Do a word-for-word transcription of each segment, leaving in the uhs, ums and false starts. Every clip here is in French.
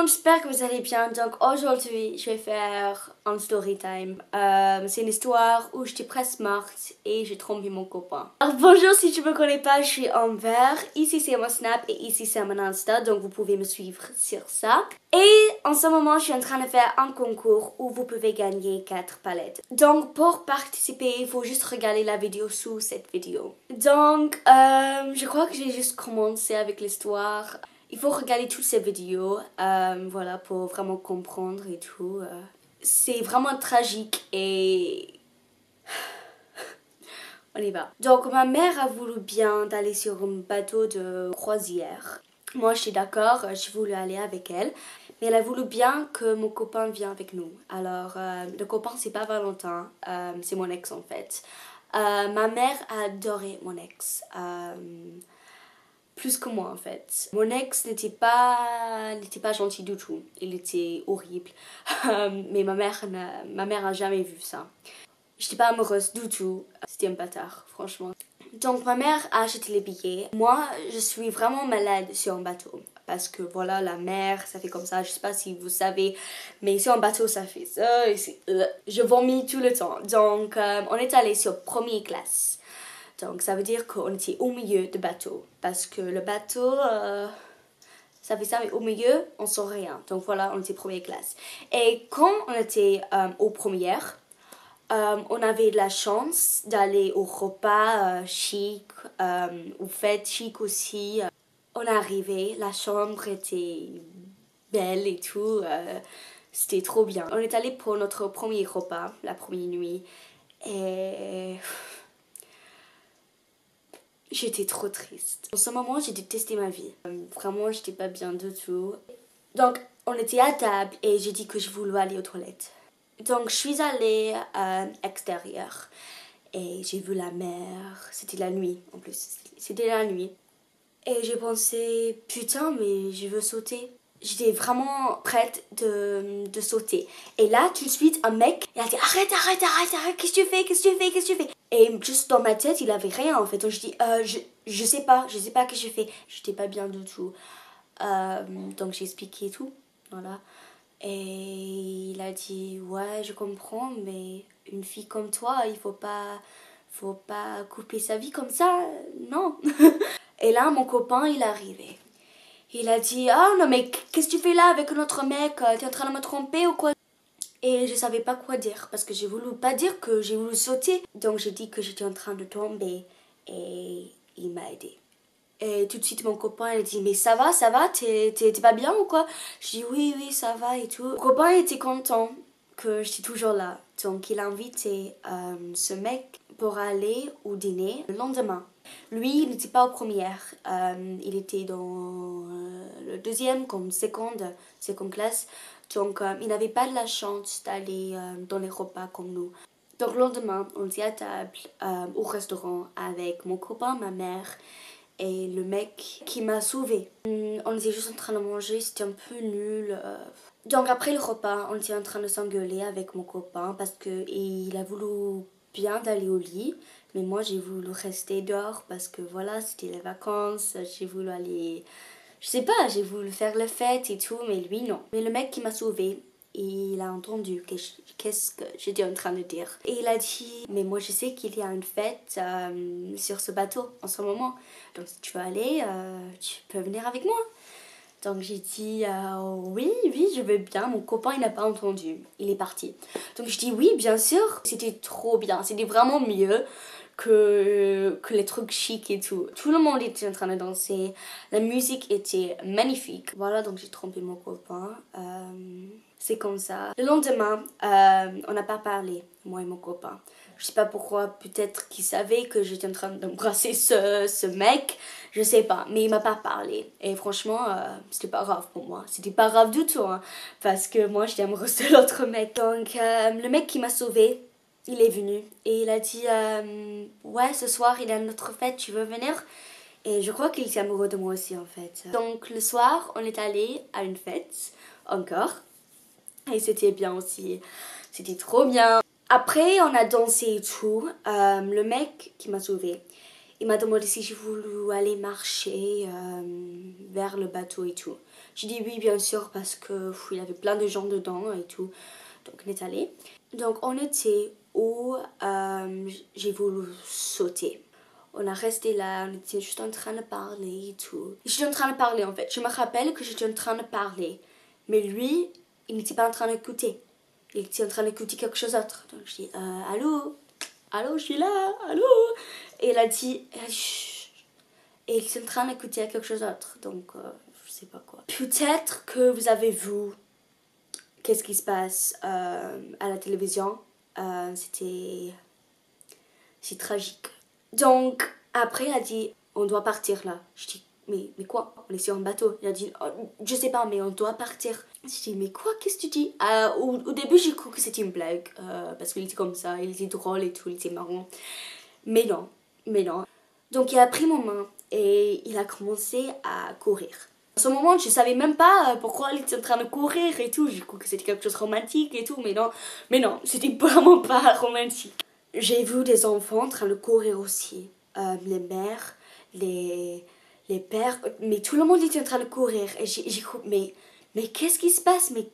monde, j'espère que vous allez bien. Donc aujourd'hui je vais faire un story time. Euh, c'est une histoire où j'étais presque morte et j'ai trompé mon copain. Alors bonjour, si tu me connais pas, je suis Amber. Ici c'est mon Snap et ici c'est mon Insta, donc vous pouvez me suivre sur ça. Et en ce moment je suis en train de faire un concours où vous pouvez gagner quatre palettes. Donc pour participer, il faut juste regarder la vidéo sous cette vidéo. Donc euh, je crois que j'ai juste commencé avec l'histoire. Il faut regarder toutes ces vidéos, euh, voilà, pour vraiment comprendre et tout. Euh. C'est vraiment tragique et... on y va. Donc ma mère a voulu bien d'aller sur un bateau de croisière. Moi je suis d'accord, je voulais aller avec elle. Mais elle a voulu bien que mon copain vienne avec nous. Alors euh, le copain c'est pas Valentin, euh, c'est mon ex en fait. Euh, ma mère a adoré mon ex. Euh, Plus que moi en fait. Mon ex n'était pas, n'était pas gentil du tout. Il était horrible. Mais ma mère n'a ma mère a jamais vu ça. J'étais pas amoureuse du tout. C'était un bâtard, franchement. Donc ma mère a acheté les billets. Moi, je suis vraiment malade sur un bateau. Parce que voilà, la mer, ça fait comme ça. Je sais pas si vous savez, mais sur un bateau, ça fait ça. Et je vomis tout le temps. Donc euh, on est allé sur première classe. Donc ça veut dire qu'on était au milieu du bateau. Parce que le bateau, euh, ça fait ça, mais au milieu, on ne sent rien. Donc voilà, on était première classe. Et quand on était euh, aux premières, euh, on avait de la chance d'aller au repas euh, chic, euh, aux fêtes chic aussi. On est arrivé, la chambre était belle et tout. Euh, C'était trop bien. On est allé pour notre premier repas, la première nuit. Et... j'étais trop triste. En ce moment, j'ai détesté ma vie. Vraiment, j'étais pas bien du tout. Donc, on était à table et j'ai dit que je voulais aller aux toilettes. Donc, je suis allée à l'extérieur et j'ai vu la mer. C'était la nuit, en plus. C'était la nuit. Et j'ai pensé, putain, mais je veux sauter. J'étais vraiment prête de, de sauter. Et là, tout de suite, un mec, il a dit, arrête, arrête, arrête, arrête, qu'est-ce que tu fais, qu'est-ce que tu fais, qu'est-ce que tu fais? Et juste dans ma tête, il avait rien en fait. Donc je dis, euh, je, je sais pas, je sais pas ce que j'ai fait. J'étais pas bien du tout. Euh, donc j'ai expliqué tout. Voilà. Et il a dit, ouais, je comprends, mais une fille comme toi, il faut pas, faut pas couper sa vie comme ça. Non. Et là, mon copain, il est arrivé. Il a dit, ah non, mais qu'est-ce que tu fais là avec notre mec? T'es en train de me tromper ou quoi? Et je savais pas quoi dire parce que j'ai voulu pas dire que j'ai voulu sauter. Donc j'ai dit que j'étais en train de tomber et il m'a aidé. Et tout de suite mon copain il a dit mais ça va, ça va, t'es pas bien ou quoi? Je dis oui, oui, ça va et tout. Mon copain était content que j'étais toujours là. Donc il a invité euh, ce mec pour aller au dîner le lendemain. Lui il n'était pas au premier, euh, il était dans euh, le deuxième comme seconde, seconde classe. Donc euh, il n'avait pas de la chance d'aller euh, dans les repas comme nous. Donc le lendemain, on était à table euh, au restaurant avec mon copain, ma mère et le mec qui m'a sauvée. On était juste en train de manger, c'était un peu nul. Euh... Donc après le repas, on était en train de s'engueuler avec mon copain parce qu'il a voulu bien d'aller au lit. Mais moi j'ai voulu rester dehors parce que voilà, c'était les vacances, j'ai voulu aller... Je sais pas, j'ai voulu faire la fête et tout, mais lui non. Mais le mec qui m'a sauvée, il a entendu qu'est-ce que j'étais en train de dire. Et il a dit, mais moi je sais qu'il y a une fête euh, sur ce bateau en ce moment. Donc si tu veux aller, euh, tu peux venir avec moi. Donc j'ai dit, euh, oui, oui, je veux bien. Mon copain, il n'a pas entendu. Il est parti. Donc je dis, oui, bien sûr. C'était trop bien, c'était vraiment mieux. Que, que les trucs chics et tout. Tout le monde était en train de danser. La musique était magnifique. Voilà, donc j'ai trompé mon copain. Euh, C'est comme ça. Le lendemain, euh, on n'a pas parlé, moi et mon copain. Je sais pas pourquoi, peut-être qu'il savait que j'étais en train d'embrasser ce, ce mec. Je sais pas, mais il m'a pas parlé. Et franchement, euh, c'était pas grave pour moi. C'était pas grave du tout, hein, parce que moi, j'étais amoureuse de l'autre mec. Donc, euh, le mec qui m'a sauvée, il est venu et il a dit euh, ouais, ce soir il y a notre fête, tu veux venir? Et je crois qu'il était amoureux de moi aussi en fait. Donc le soir on est allé à une fête encore et c'était bien aussi, c'était trop bien. Après on a dansé et tout. Euh, le mec qui m'a sauvée, il m'a demandé si je voulais aller marcher euh, vers le bateau et tout. J'ai dit oui bien sûr parce que pff, il avait plein de gens dedans et tout. Donc on est allé. Donc on était où euh, j'ai voulu sauter. On a resté là, on était juste en train de parler et tout. J'étais en train de parler en fait. Je me rappelle que j'étais en train de parler. Mais lui, il n'était pas en train d'écouter. Il était en train d'écouter quelque chose d'autre. Donc je dis euh, allô, allô, je suis là, allô. Et il a dit chut. Et il était en train d'écouter quelque chose d'autre. Donc euh, je sais pas quoi. Peut-être que vous avez vu qu'est-ce qui se passe euh, à la télévision. Euh, C'était... C'est tragique. Donc après il a dit on doit partir là. Je dis mais, mais quoi? On est sur un bateau. Il a dit oh, je sais pas mais on doit partir. Je dis mais quoi? Qu'est-ce que tu dis? euh, au, au début j'ai cru que c'était une blague euh, parce qu'il était comme ça, il était drôle et tout, il était marrant. Mais non, mais non. Donc il a pris mon main et il a commencé à courir. À ce moment je savais même pas pourquoi il était en train de courir et tout. J'ai cru que c'était quelque chose de romantique et tout mais non, mais non, c'était vraiment pas romantique. J'ai vu des enfants en train de courir aussi, euh, les mères, les, les pères, mais tout le monde était en train de courir et j'ai cru, mais, mais qu'est-ce qui se passe? Mais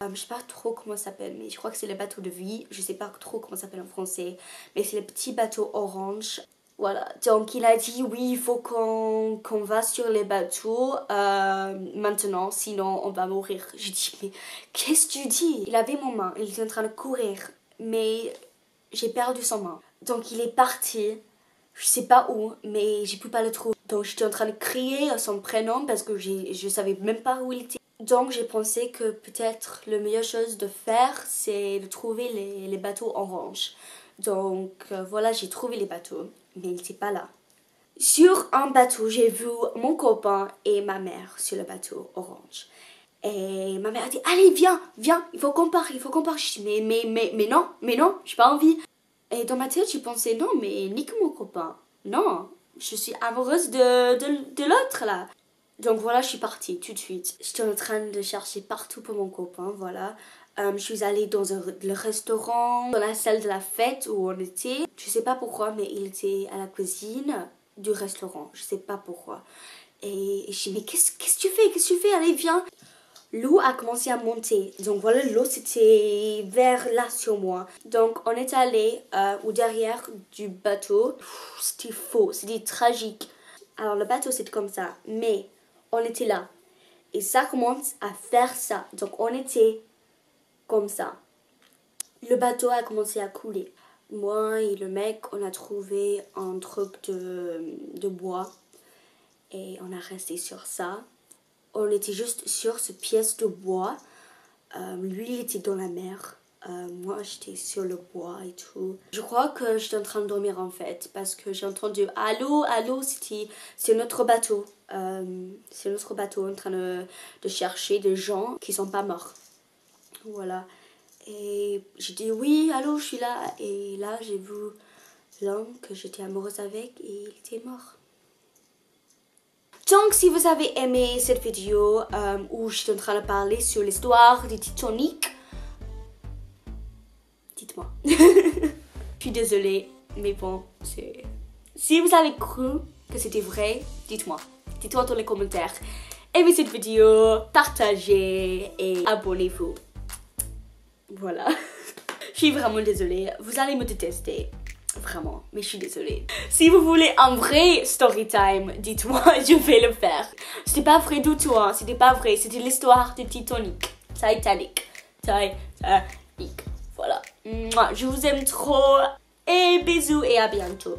euh, je sais pas trop comment ça s'appelle, mais je crois que c'est les bateaux de vie, je sais pas trop comment ça s'appelle en français, mais c'est les petits bateaux orange, voilà. Donc il a dit oui, il faut qu'on qu'on va sur les bateaux euh, maintenant, sinon on va mourir. J'ai dit mais qu'est-ce que tu dis? Il avait mon main, il était en train de courir, mais... j'ai perdu son main. Donc il est parti, je sais pas où, mais j'ai pu pas le trouver. Donc j'étais en train de crier son prénom parce que je savais même pas où il était. Donc j'ai pensé que peut-être la meilleure chose de faire, c'est de trouver les, les bateaux orange. Donc euh, voilà, j'ai trouvé les bateaux, mais il n'était pas là. Sur un bateau, j'ai vu mon copain et ma mère sur le bateau orange. Et ma mère a dit allez viens, viens, il faut qu'on parte, il faut qu'on parte. Je dis mais, mais, mais, mais non, mais non, j'ai pas envie. Et dans ma tête j'ai pensé non mais nique mon copain, non, je suis amoureuse de, de, de l'autre là. Donc voilà je suis partie tout de suite. J'étais en train de chercher partout pour mon copain, voilà. Euh, je suis allée dans un, le restaurant, dans la salle de la fête où on était. Je sais pas pourquoi mais il était à la cuisine du restaurant, je sais pas pourquoi. Et, et je dis mais qu'est-ce que tu fais, qu'est-ce que tu fais, allez viens. L'eau a commencé à monter, donc voilà l'eau c'était vers là sur moi. Donc on est allé euh, au derrière du bateau, c'était faux, c'était tragique. Alors le bateau c'était comme ça, mais on était là. Et ça commence à faire ça, donc on était comme ça. Le bateau a commencé à couler. Moi et le mec on a trouvé un truc de, de bois et on a resté sur ça. On était juste sur cette pièce de bois. Euh, lui, il était dans la mer. Euh, moi, j'étais sur le bois et tout. Je crois que j'étais en train de dormir en fait. Parce que j'ai entendu « Allô, allô !» C'est notre bateau. Euh, C'est notre bateau en train de, de chercher des gens qui ne sont pas morts. Voilà. Et j'ai dit « Oui, allô, je suis là !» Et là, j'ai vu l'homme que j'étais amoureuse avec et il était mort. Donc si vous avez aimé cette vidéo euh, où je suis en train de parler sur l'histoire du Titanic, dites-moi. Je suis désolée, mais bon, c'est... Si vous avez cru que c'était vrai, dites-moi. Dites-moi dans les commentaires. Aimez cette vidéo, partagez et abonnez-vous. Voilà. Je suis vraiment désolée, vous allez me détester. Vraiment, mais je suis désolée. Si vous voulez un vrai story time, dites-moi, je vais le faire. C'était pas vrai du tout, hein. C'était pas vrai. C'était l'histoire de Titanic. Titanic. Titanic. Voilà. Je vous aime trop. Et bisous et à bientôt.